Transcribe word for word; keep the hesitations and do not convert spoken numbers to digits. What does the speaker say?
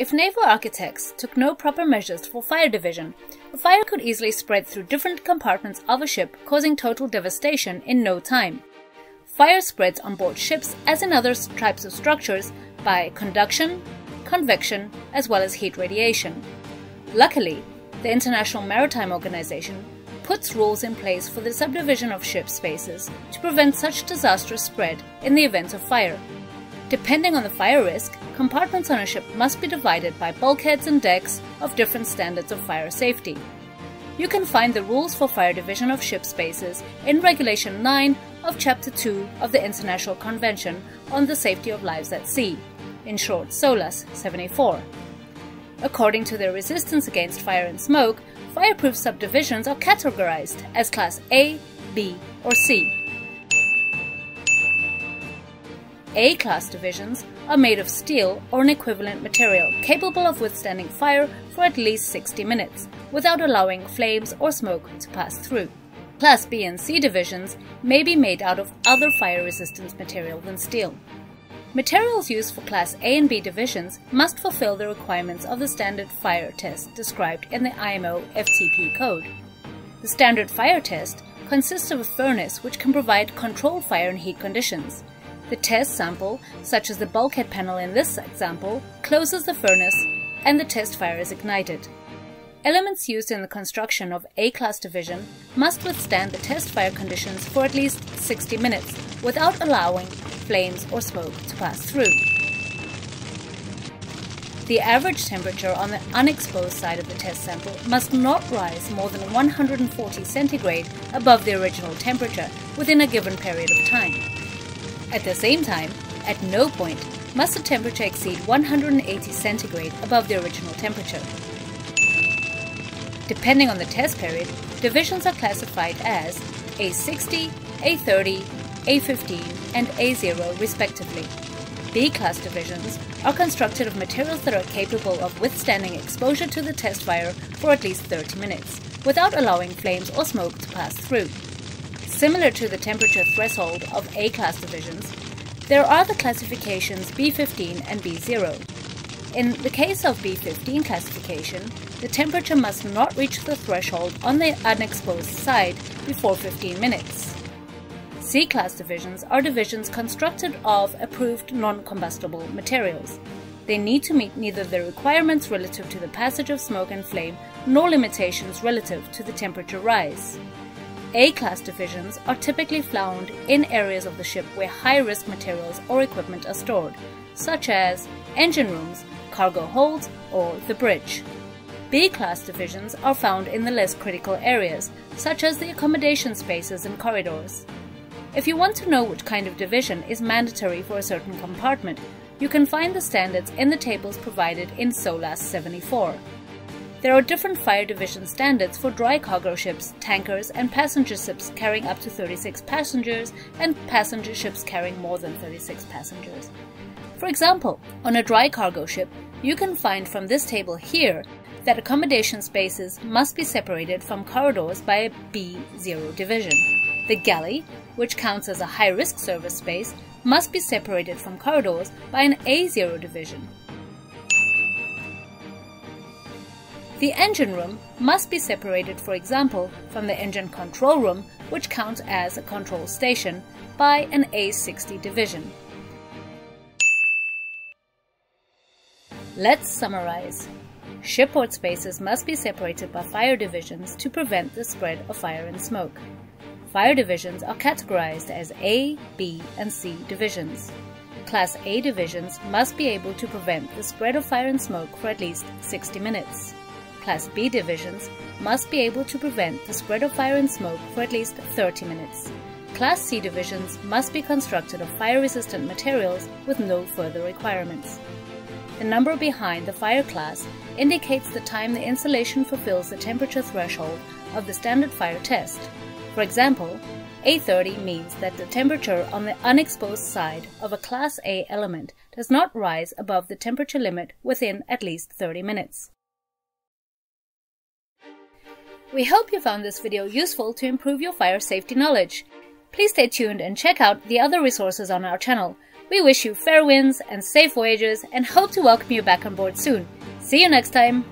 If naval architects took no proper measures for fire division, a fire could easily spread through different compartments of a ship, causing total devastation in no time. Fire spreads on board ships as in other types of structures by conduction, convection, as well as heat radiation. Luckily, the International Maritime Organization puts rules in place for the subdivision of ship spaces to prevent such disastrous spread in the event of fire. Depending on the fire risk, compartments on a ship must be divided by bulkheads and decks of different standards of fire safety. You can find the rules for fire division of ship spaces in Regulation nine of Chapter two of the International Convention on the Safety of Lives at Sea, in short SOLAS seventy-four. According to their resistance against fire and smoke, fireproof subdivisions are categorized as Class A, B, or C. A-class divisions are made of steel or an equivalent material capable of withstanding fire for at least sixty minutes, without allowing flames or smoke to pass through. Class B and C divisions may be made out of other fire-resistant material than steel. Materials used for Class A and B divisions must fulfill the requirements of the standard fire test described in the I M O F T P code. The standard fire test consists of a furnace which can provide controlled fire in heat conditions. The test sample, such as the bulkhead panel in this example, closes the furnace and the test fire is ignited. Elements used in the construction of A-class division must withstand the test fire conditions for at least sixty minutes without allowing flames or smoke to pass through. The average temperature on the unexposed side of the test sample must not rise more than one hundred forty centigrade above the original temperature within a given period of time. At the same time, at no point must the temperature exceed one hundred eighty centigrade above the original temperature. Depending on the test period, divisions are classified as A sixty, A thirty, A fifteen, and A zero respectively. B-class divisions are constructed of materials that are capable of withstanding exposure to the test fire for at least thirty minutes, without allowing flames or smoke to pass through. Similar to the temperature threshold of A-class divisions, there are the classifications B fifteen and B zero. In the case of B fifteen classification, the temperature must not reach the threshold on the unexposed side before fifteen minutes. C-class divisions are divisions constructed of approved non-combustible materials. They need to meet neither the requirements relative to the passage of smoke and flame nor limitations relative to the temperature rise. A-class divisions are typically found in areas of the ship where high-risk materials or equipment are stored, such as engine rooms, cargo holds, or the bridge. B-class divisions are found in the less critical areas, such as the accommodation spaces and corridors. If you want to know which kind of division is mandatory for a certain compartment, you can find the standards in the tables provided in SOLAS seventy-four. There are different fire division standards for dry cargo ships, tankers, and passenger ships carrying up to thirty-six passengers and passenger ships carrying more than thirty-six passengers. For example, on a dry cargo ship, you can find from this table here that accommodation spaces must be separated from corridors by a B zero division. The galley, which counts as a high-risk service space, must be separated from corridors by an A zero division. The engine room must be separated, for example, from the engine control room, which counts as a control station, by an A sixty division. Let's summarize. Shipboard spaces must be separated by fire divisions to prevent the spread of fire and smoke. Fire divisions are categorized as A, B, and C divisions. Class A divisions must be able to prevent the spread of fire and smoke for at least sixty minutes. Class B divisions must be able to prevent the spread of fire and smoke for at least thirty minutes. Class C divisions must be constructed of fire-resistant materials with no further requirements. The number behind the fire class indicates the time the installation fulfills the temperature threshold of the standard fire test. For example, A thirty means that the temperature on the unexposed side of a Class A element does not rise above the temperature limit within at least thirty minutes. We hope you found this video useful to improve your fire safety knowledge. Please stay tuned and check out the other resources on our channel. We wish you fair winds and safe voyages and hope to welcome you back on board soon. See you next time!